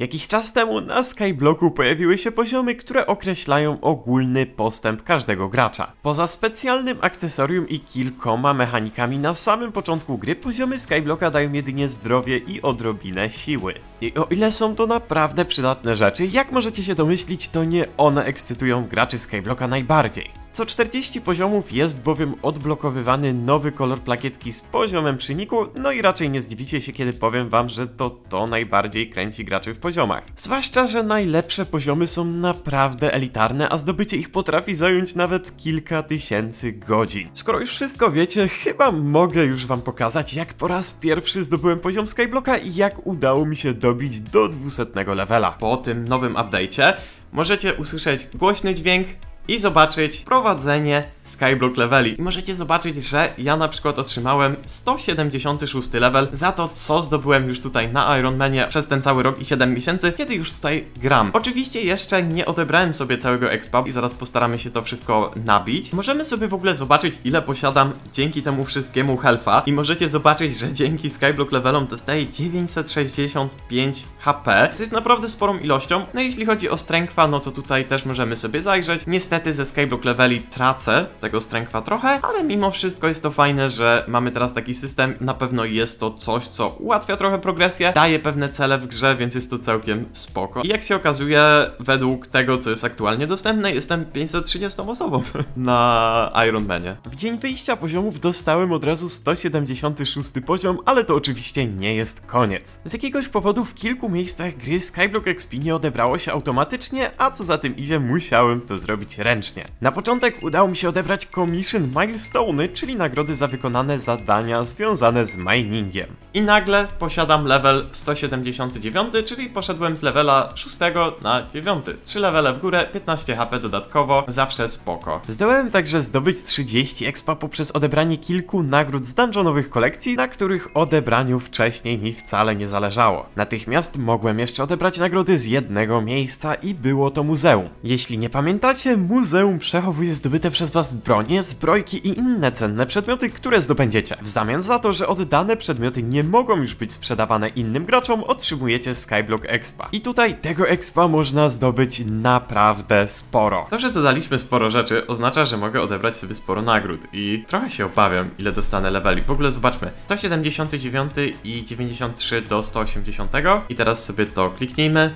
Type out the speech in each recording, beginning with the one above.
Jakiś czas temu na Skyblocku pojawiły się poziomy, które określają ogólny postęp każdego gracza. Poza specjalnym akcesorium i kilkoma mechanikami na samym początku gry, poziomy Skyblocka dają jedynie zdrowie i odrobinę siły. I o ile są to naprawdę przydatne rzeczy, jak możecie się domyślić, to nie one ekscytują graczy Skyblocka najbardziej. Co 40 poziomów jest bowiem odblokowywany nowy kolor plakietki z poziomem przyniku, no i raczej nie zdziwicie się, kiedy powiem wam, że to najbardziej kręci graczy w poziomach. Zwłaszcza, że najlepsze poziomy są naprawdę elitarne, a zdobycie ich potrafi zająć nawet kilka tysięcy godzin. Skoro już wszystko wiecie, chyba mogę już wam pokazać, jak po raz pierwszy zdobyłem poziom Skyblocka i jak udało mi się dobić do 200 levela. Po tym nowym update'cie możecie usłyszeć głośny dźwięk i zobaczyć prowadzenie Skyblock leveli. I możecie zobaczyć, że ja na przykład otrzymałem 176 level za to, co zdobyłem już tutaj na Ironmanie przez ten cały rok i 7 miesięcy, kiedy już tutaj gram. Oczywiście jeszcze nie odebrałem sobie całego expa i zaraz postaramy się to wszystko nabić. Możemy sobie w ogóle zobaczyć, ile posiadam dzięki temu wszystkiemu health'a i możecie zobaczyć, że dzięki Skyblock levelom dostaję 965 HP, co jest naprawdę sporą ilością. No jeśli chodzi o strength'a, no to tutaj też możemy sobie zajrzeć. Niestety ze Skyblock leveli tracę tego strength'a trochę, ale mimo wszystko jest to fajne, że mamy teraz taki system. Na pewno jest to coś, co ułatwia trochę progresję, daje pewne cele w grze, więc jest to całkiem spoko. I jak się okazuje, według tego, co jest aktualnie dostępne, jestem 530 osobą na Ironmanie. W dzień wyjścia poziomów dostałem od razu 176 poziom, ale to oczywiście nie jest koniec. Z jakiegoś powodu w kilku miejscach gry Skyblock XP nie odebrało się automatycznie, a co za tym idzie, musiałem to zrobić ręcznie. Na początek udało mi się odebrać Commission Milestone'y, czyli nagrody za wykonane zadania związane z miningiem. I nagle posiadam level 179, czyli poszedłem z levela 6 na 9. 3 levele w górę, 15 HP dodatkowo, zawsze spoko. Zdołałem także zdobyć 30 expa poprzez odebranie kilku nagród z dungeonowych kolekcji, na których odebraniu wcześniej mi wcale nie zależało. Natychmiast mogłem jeszcze odebrać nagrody z jednego miejsca i było to muzeum. Jeśli nie pamiętacie, muzeum przechowuje zdobyte przez was bronie, zbrojki i inne cenne przedmioty, które zdobędziecie. W zamian za to, że oddane przedmioty nie mogą już być sprzedawane innym graczom, otrzymujecie Skyblock Expa. I tutaj tego expa można zdobyć naprawdę sporo. To, że dodaliśmy sporo rzeczy, oznacza, że mogę odebrać sobie sporo nagród i trochę się obawiam, ile dostanę leveli. W ogóle zobaczmy, 179 i 93 do 180 i teraz sobie to kliknijmy.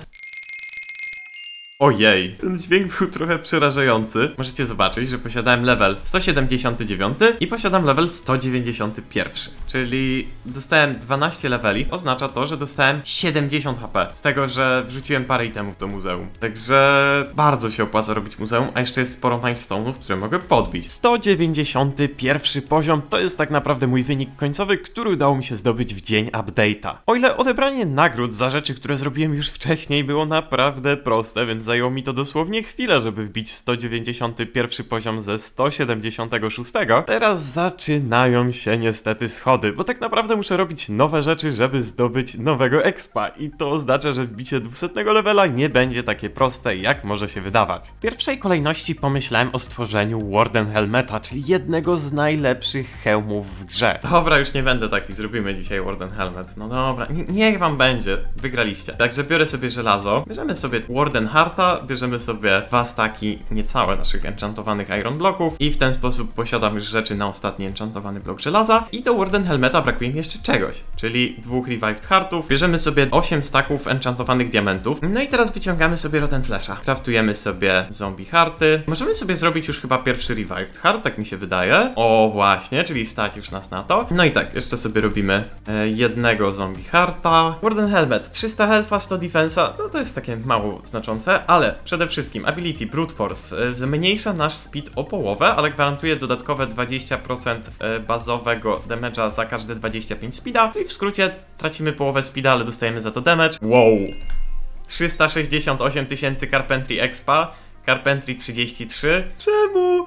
Ojej, ten dźwięk był trochę przerażający. Możecie zobaczyć, że posiadałem level 179 i posiadam level 191. Czyli dostałem 12 leveli, oznacza to, że dostałem 70 HP. Z tego, że wrzuciłem parę itemów do muzeum. Także bardzo się opłaca robić muzeum, a jeszcze jest sporo milestone'ów, które mogę podbić. 191 poziom to jest tak naprawdę mój wynik końcowy, który udało mi się zdobyć w dzień update'a. O ile odebranie nagród za rzeczy, które zrobiłem już wcześniej, było naprawdę proste, więc zajęło mi to dosłownie chwilę, żeby wbić 191 poziom ze 176. Teraz zaczynają się niestety schody, bo tak naprawdę muszę robić nowe rzeczy, żeby zdobyć nowego expa i to oznacza, że wbicie 200 levela nie będzie takie proste, jak może się wydawać. W pierwszej kolejności pomyślałem o stworzeniu Warden Helmeta, czyli jednego z najlepszych hełmów w grze. Dobra, już nie będę taki, zrobimy dzisiaj Warden Helmet. No dobra, niech wam będzie, wygraliście. Także biorę sobie żelazo, bierzemy sobie Warden Hearta, bierzemy sobie dwa staki niecałe naszych enchantowanych Iron Bloków i w ten sposób posiadam już rzeczy na ostatni enchantowany blok żelaza i do Warden Helmeta brakuje mi jeszcze czegoś, czyli 2 Revived Heartów, bierzemy sobie 8 staków enchantowanych diamentów, no i teraz wyciągamy sobie Rotten Flasha, craftujemy sobie zombie hearty, możemy sobie zrobić już chyba pierwszy Revived Heart, tak mi się wydaje, o właśnie, czyli stać już nas na to, no i tak, jeszcze sobie robimy jednego zombie hearta, Warden Helmet, 300 health'a, 100 defensa, no to jest takie mało znaczące, ale przede wszystkim ability Brute Force zmniejsza nasz speed o połowę, ale gwarantuje dodatkowe 20% bazowego damage'a za każde 25 speeda, czyli w skrócie tracimy połowę speeda, ale dostajemy za to damage. Wow! 368 tysięcy Carpentry expa, Carpentry 33. Czemu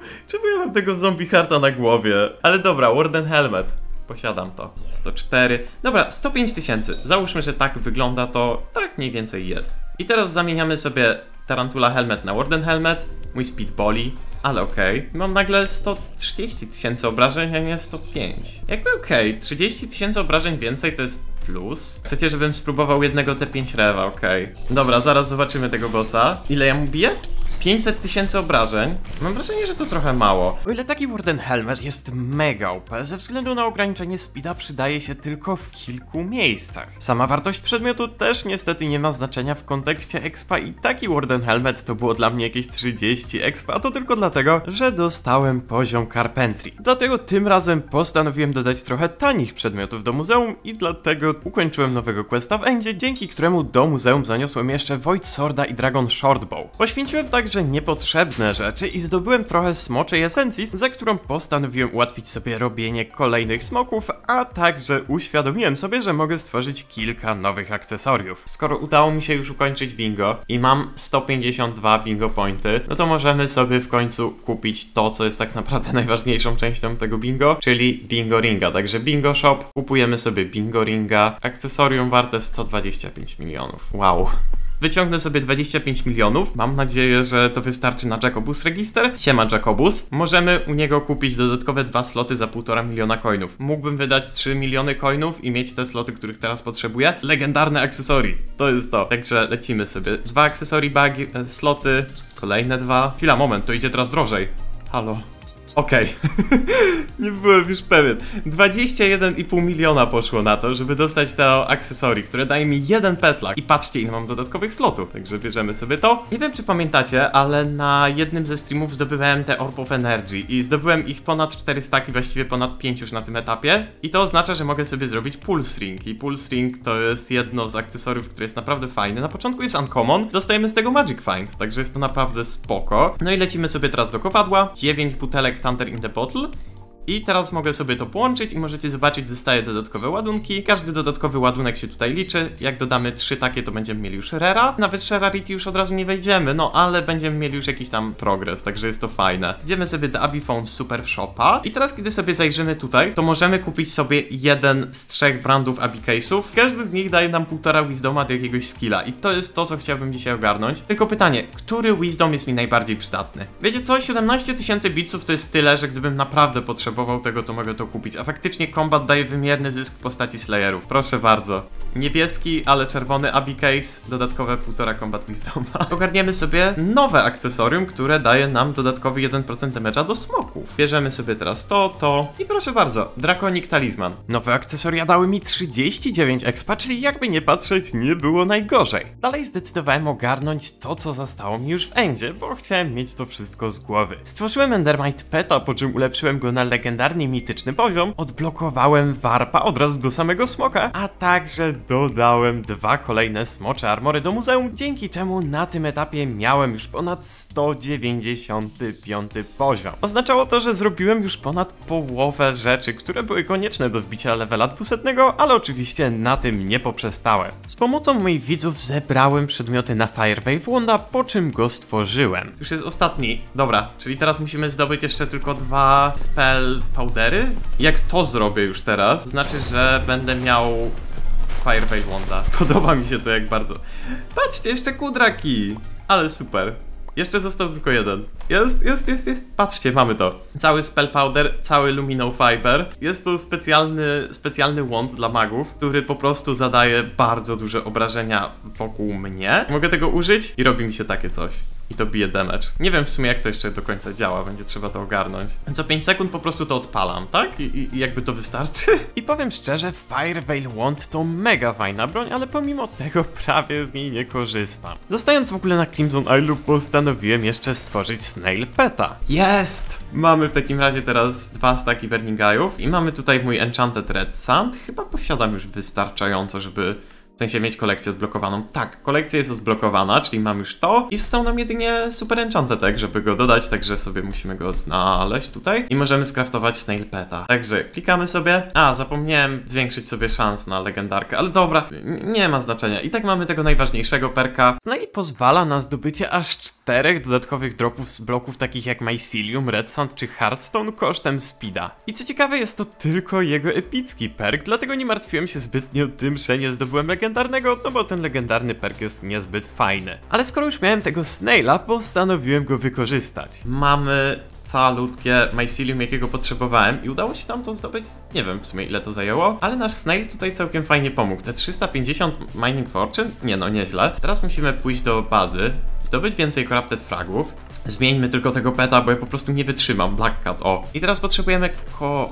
ja mam tego zombie hearta na głowie? Ale dobra, Warden Helmet. Posiadam to. 104. Dobra, 105 tysięcy. Załóżmy, że tak wygląda to. Tak mniej więcej jest. I teraz zamieniamy sobie Tarantula Helmet na Warden Helmet. Mój speed boli. ale okej. Mam nagle 130 000 obrażeń, a nie 105. Jakby okej, 30 000 obrażeń więcej to jest plus. Chcecie, żebym spróbował jednego T5 rewa, okej. Dobra, zaraz zobaczymy tego bossa. Ile ja mu biję? 500 000 obrażeń. Mam wrażenie, że to trochę mało. O ile taki Warden Helmet jest mega OP, ze względu na ograniczenie speeda przydaje się tylko w kilku miejscach. Sama wartość przedmiotu też niestety nie ma znaczenia w kontekście expa i taki Warden Helmet to było dla mnie jakieś 30 expa, a to tylko dlatego, że dostałem poziom Carpentry. Dlatego tym razem postanowiłem dodać trochę tanich przedmiotów do muzeum i dlatego ukończyłem nowego questa w Endzie, dzięki któremu do muzeum zaniosłem jeszcze Void Sworda i Dragon Shortbow. Poświęciłem także niepotrzebne rzeczy i zdobyłem trochę smoczej esencji, za którą postanowiłem ułatwić sobie robienie kolejnych smoków, a także uświadomiłem sobie, że mogę stworzyć kilka nowych akcesoriów. Skoro udało mi się już ukończyć bingo i mam 152 bingo pointy, no to możemy sobie w końcu kupić to, co jest tak naprawdę najważniejszą częścią tego bingo, czyli bingo ringa. Także bingo shop, kupujemy sobie bingo ringa, akcesorium warte 125 milionów. Wow. Wyciągnę sobie 25 milionów, mam nadzieję, że to wystarczy na Jacobus register. Siema Jacobus. Możemy u niego kupić dodatkowe 2 sloty za 1,5 miliona coinów. Mógłbym wydać 3 miliony coinów i mieć te sloty, których teraz potrzebuję. Legendarne akcesorii, to jest to. Także lecimy sobie. 2 akcesorii bagi, sloty, kolejne 2. Chwila, moment, to idzie teraz drożej. Halo. Okej, nie byłem już pewien. 21,5 miliona poszło na to, żeby dostać to akcesorii, które daje mi jeden petlak. I patrzcie, ile mam dodatkowych slotów, także bierzemy sobie to. Nie wiem, czy pamiętacie, ale na jednym ze streamów zdobywałem te Orb of Energy i zdobyłem ich ponad 400 i właściwie ponad 5 już na tym etapie. I to oznacza, że mogę sobie zrobić Pulse Ring. I Pulse Ring to jest jedno z akcesoriów, które jest naprawdę fajne. Na początku jest uncommon, dostajemy z tego Magic Find, także jest to naprawdę spoko. No i lecimy sobie teraz do kowadła. 9 butelek Thunder in the Bottle. I teraz mogę sobie to połączyć i możecie zobaczyć, dostaję dodatkowe ładunki. Każdy dodatkowy ładunek się tutaj liczy. Jak dodamy 3 takie, to będziemy mieli już rera. Nawet rarity już od razu nie wejdziemy, no ale będziemy mieli już jakiś tam progres, także jest to fajne. Idziemy sobie do Abiphone Super Shopa. I teraz, kiedy sobie zajrzymy tutaj, to możemy kupić sobie jeden z 3 brandów Abicase'ów. Każdy z nich daje nam 1,5 Wisdoma do jakiegoś skilla. I to jest to, co chciałbym dzisiaj ogarnąć. Tylko pytanie, który Wisdom jest mi najbardziej przydatny? Wiecie co? 17 000 bitsów to jest tyle, że gdybym naprawdę potrzebował tego, to mogę to kupić, a faktycznie kombat daje wymierny zysk w postaci slayerów, proszę bardzo. Niebieski, ale czerwony Abicase, dodatkowe 1,5 combat wisdoma. Ogarniemy sobie nowe akcesorium, które daje nam dodatkowy 1% damage'a do smoków. Bierzemy sobie teraz to i proszę bardzo, Draconic Talisman. Nowe akcesoria dały mi 39 expa, czyli jakby nie patrzeć, nie było najgorzej. Dalej zdecydowałem ogarnąć to, co zostało mi już w endzie, bo chciałem mieć to wszystko z głowy. Stworzyłem endermite peta, po czym ulepszyłem go na legendarnie mityczny poziom, odblokowałem warpa od razu do samego smoka, a także dodałem 2 kolejne smocze armory do muzeum, dzięki czemu na tym etapie miałem już ponad 195 poziom. Oznaczało to, że zrobiłem już ponad połowę rzeczy, które były konieczne do wbicia levela 200, ale oczywiście na tym nie poprzestałem. Z pomocą moich widzów zebrałem przedmioty na Firewave Wanda, po czym go stworzyłem. Już jest ostatni, dobra, czyli teraz musimy zdobyć jeszcze tylko 2 spell powdery? Jak to zrobię już teraz, to znaczy, że będę miał Fire Veil Wanda. Podoba mi się to jak bardzo. Patrzcie, jeszcze kudraki! Ale super. Jeszcze został tylko jeden. Jest. Patrzcie, mamy to. Cały spell powder, cały lumino fiber. Jest to specjalny wand dla magów, który po prostu zadaje bardzo duże obrażenia wokół mnie. Mogę tego użyć i robi mi się takie coś. I to bije damage. Nie wiem w sumie, jak to jeszcze do końca działa, będzie trzeba to ogarnąć. Co 5 sekund po prostu to odpalam, tak? I jakby to wystarczy. I powiem szczerze, Fire Veil Wand to mega fajna broń, ale pomimo tego prawie z niej nie korzystam. Zostając w ogóle na Crimson Isle, postanowiłem jeszcze stworzyć Snail Peta. Jest! Mamy w takim razie teraz 2 staki Burning Eye'ów i mamy tutaj mój Enchanted Red Sand. Chyba posiadam już wystarczająco, żeby... W sensie mieć kolekcję odblokowaną. Tak, kolekcja jest odblokowana, czyli mam już to i został nam jedynie super enchantetek, żeby go dodać, także sobie musimy go znaleźć tutaj i możemy skraftować Snail Peta. Także klikamy sobie. A, zapomniałem zwiększyć sobie szans na legendarkę, ale dobra, nie ma znaczenia. I tak mamy tego najważniejszego perka. Snail pozwala na zdobycie aż 4 dodatkowych dropów z bloków takich jak Mycelium, Red Sand czy Hearthstone kosztem speeda. I co ciekawe, jest to tylko jego epicki perk, dlatego nie martwiłem się zbytnio tym, że nie zdobyłem legendarki. legendarnego, no bo ten legendarny perk jest niezbyt fajny. Ale skoro już miałem tego Snaila, postanowiłem go wykorzystać. Mamy calutkie Mycelium, jakiego potrzebowałem i udało się nam to zdobyć, nie wiem w sumie ile to zajęło, ale nasz Snail tutaj całkiem fajnie pomógł. Te 350 Mining Fortune? Nie no, nieźle. Teraz musimy pójść do bazy, zdobyć więcej corrupted fragów. Zmieńmy tylko tego peta, bo ja po prostu nie wytrzymam. Black Cat, o. I teraz potrzebujemy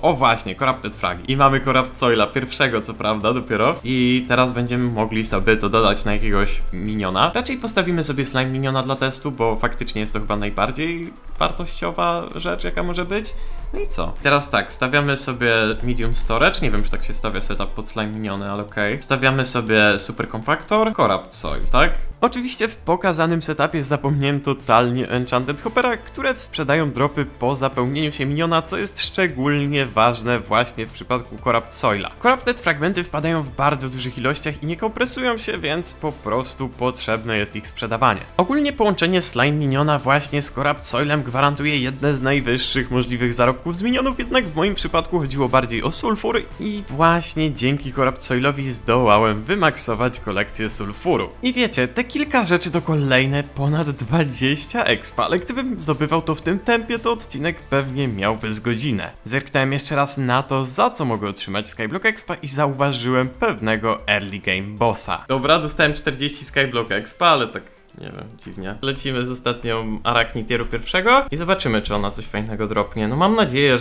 o właśnie, corrupted fragi. I mamy corrupt soila, pierwszego co prawda dopiero. I teraz będziemy mogli sobie to dodać na jakiegoś miniona. Raczej postawimy sobie slime miniona dla testu, bo faktycznie jest to chyba najbardziej wartościowa rzecz, jaka może być. No i co? Teraz tak, stawiamy sobie medium storage. Nie wiem, czy tak się stawia setup pod slime miniony, ale okej. Stawiamy sobie super kompaktor, corrupt soil, tak? Oczywiście w pokazanym setupie zapomniałem totalnie Enchanted Hoppera, które sprzedają dropy po zapełnieniu się miniona, co jest szczególnie ważne właśnie w przypadku corrupt soila. Corrupted fragmenty wpadają w bardzo dużych ilościach i nie kompresują się, więc po prostu potrzebne jest ich sprzedawanie. Ogólnie połączenie slime miniona właśnie z corrupt soilem gwarantuje jedne z najwyższych możliwych zarobków z minionów, jednak w moim przypadku chodziło bardziej o sulfur i właśnie dzięki corrupt soilowi zdołałem wymaksować kolekcję sulfuru. I wiecie, te kilka rzeczy to kolejne ponad 20 expa, ale gdybym zdobywał to w tym tempie, to odcinek pewnie miałby z godzinę. Zerknąłem jeszcze raz na to, za co mogę otrzymać Skyblock expa i zauważyłem pewnego early game bossa. Dobra, dostałem 40 Skyblock expa, ale tak... nie wiem, dziwnie. Lecimy z ostatnią Araknitieru pierwszego i zobaczymy, czy ona coś fajnego dropnie. No mam nadzieję,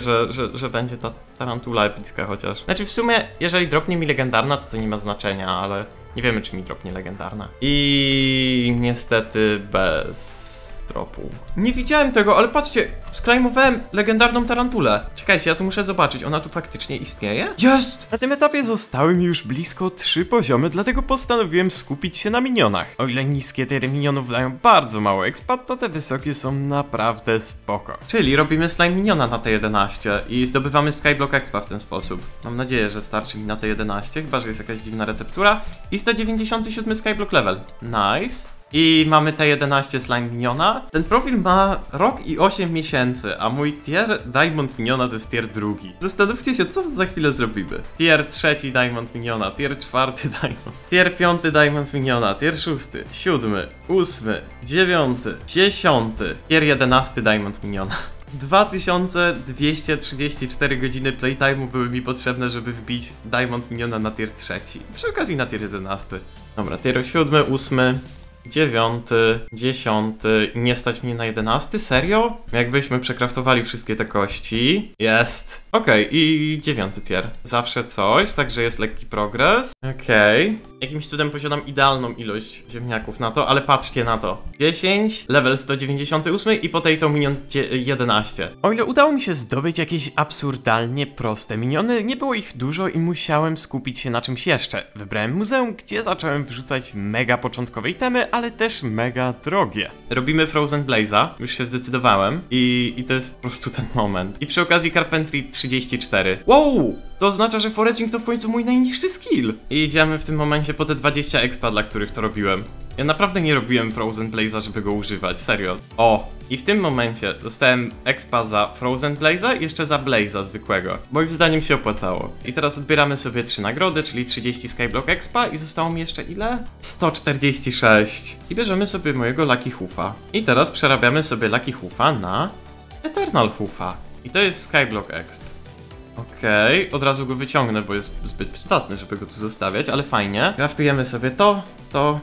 że będzie ta tarantula epicka chociaż. Znaczy w sumie, jeżeli dropnie mi legendarna, to nie ma znaczenia, ale nie wiemy, czy mi dropnie legendarna. I niestety bez... dropu. Nie widziałem tego, ale patrzcie, sklejmowałem legendarną tarantulę. Czekajcie, ja tu muszę zobaczyć, ona tu faktycznie istnieje? Jest! Na tym etapie zostały mi już blisko 3 poziomy, dlatego postanowiłem skupić się na minionach. O ile niskie tiery minionów dają bardzo mało expa, to te wysokie są naprawdę spoko. Czyli robimy slime miniona na te 11 i zdobywamy skyblock expa w ten sposób. Mam nadzieję, że starczy mi na te 11, chyba że jest jakaś dziwna receptura. I 197 skyblock level. Nice. I mamy T11 slime miniona. Ten profil ma rok i 8 miesięcy, a mój tier diamond miniona to jest tier drugi. Zastanówcie się, co za chwilę zrobimy. Tier trzeci diamond miniona, tier czwarty diamond, tier piąty diamond miniona, tier szósty, siódmy, ósmy, dziewiąty, dziesiąty, tier 11 diamond miniona. 2234 godziny playtime'u były mi potrzebne, żeby wbić diamond miniona na tier trzeci. Przy okazji na tier 11. Dobra, tier 7, 8. 9, 10, nie stać mnie na 11? Serio? Jakbyśmy przekraftowali wszystkie te kości. Jest. Okej, i 9 tier. Zawsze coś, także jest lekki progres. Okej. Jakimś cudem posiadam idealną ilość ziemniaków na to, ale patrzcie na to. 10, level 198 i po tej to minion 11. O ile udało mi się zdobyć jakieś absurdalnie proste miniony, nie było ich dużo i musiałem skupić się na czymś jeszcze. Wybrałem muzeum, gdzie zacząłem wrzucać mega początkowe itemy, ale też mega drogie. Robimy Frozen Blaze'a, już się zdecydowałem i to jest po prostu ten moment. I przy okazji Carpentry 34. Wow! To oznacza, że foraging to w końcu mój najniższy skill. I idziemy w tym momencie po te 20 expa, dla których to robiłem. Ja naprawdę nie robiłem Frozen Blaze'a, żeby go używać, serio. O! I w tym momencie dostałem expa za Frozen Blaze'a i jeszcze za Blaze'a zwykłego. Moim zdaniem się opłacało. I teraz odbieramy sobie 3 nagrody, czyli 30 Skyblock expa i zostało mi jeszcze ile? 146. I bierzemy sobie mojego Lucky Hoofa. I teraz przerabiamy sobie Lucky Hoofa na Eternal Hoofa. I to jest Skyblock exp. Okej, od razu go wyciągnę, bo jest zbyt przydatny, żeby go tu zostawiać, ale fajnie. Craftujemy sobie to.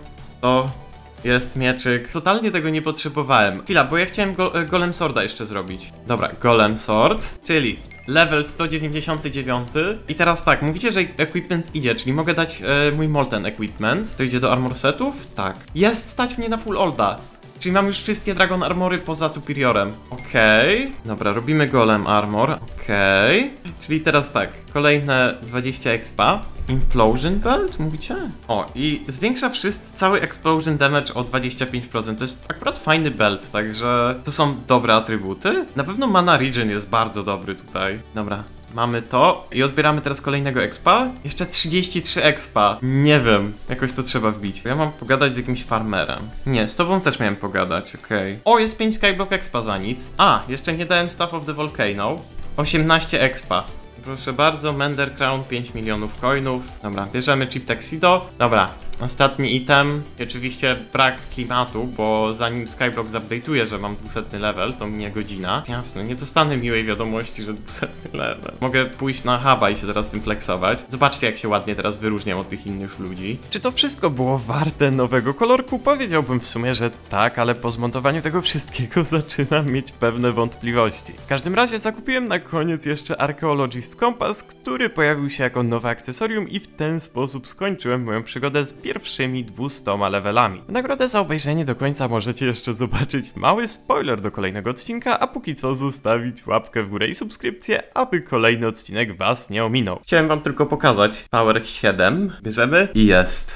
Jest mieczyk. Totalnie tego nie potrzebowałem. Chwila, bo ja chciałem Golem Sworda jeszcze zrobić. Dobra, Golem Sword, czyli level 199. I teraz tak, mówicie, że equipment idzie, czyli mogę dać mój Molten Equipment. To idzie do armor setów? Tak. Jest, stać mnie na full olda. Czyli mam już wszystkie Dragon Armory poza Superiorem. Okej. Dobra, robimy Golem Armor. Okej. Czyli teraz tak, kolejne 20 expa. Implosion Belt? Mówicie? O, i zwiększa cały Explosion Damage o 25%. To jest akurat fajny belt, także to są dobre atrybuty. Na pewno Mana Region jest bardzo dobry tutaj. Dobra. Mamy to i odbieramy teraz kolejnego expa. Jeszcze 33 expa. Nie wiem, jakoś to trzeba wbić. Ja mam pogadać z jakimś farmerem. Nie, z tobą też miałem pogadać, okej. O, jest 5 skyblock expa za nic. A, jeszcze nie dałem Staff of the Volcano. 18 expa. Proszę bardzo, Mender Crown, 5 milionów coinów. Dobra, bierzemy Chip Tuxedo. Dobra, ostatni item. Oczywiście brak klimatu, bo zanim Skyblock zupdate'uje, że mam 200 level, to minie godzina. Jasne, nie dostanę miłej wiadomości, że 200 level. Mogę pójść na huba i się teraz tym flexować. Zobaczcie, jak się ładnie teraz wyróżniam od tych innych ludzi. Czy to wszystko było warte nowego kolorku? Powiedziałbym w sumie, że tak, ale po zmontowaniu tego wszystkiego zaczynam mieć pewne wątpliwości. W każdym razie zakupiłem na koniec jeszcze Archaeologist Compass, który pojawił się jako nowe akcesorium i w ten sposób skończyłem moją przygodę z pierwszymi 200 levelami. W nagrodę za obejrzenie do końca możecie jeszcze zobaczyć mały spoiler do kolejnego odcinka, a póki co zostawić łapkę w górę i subskrypcję, aby kolejny odcinek was nie ominął. Chciałem wam tylko pokazać Power 7. Bierzemy i jest.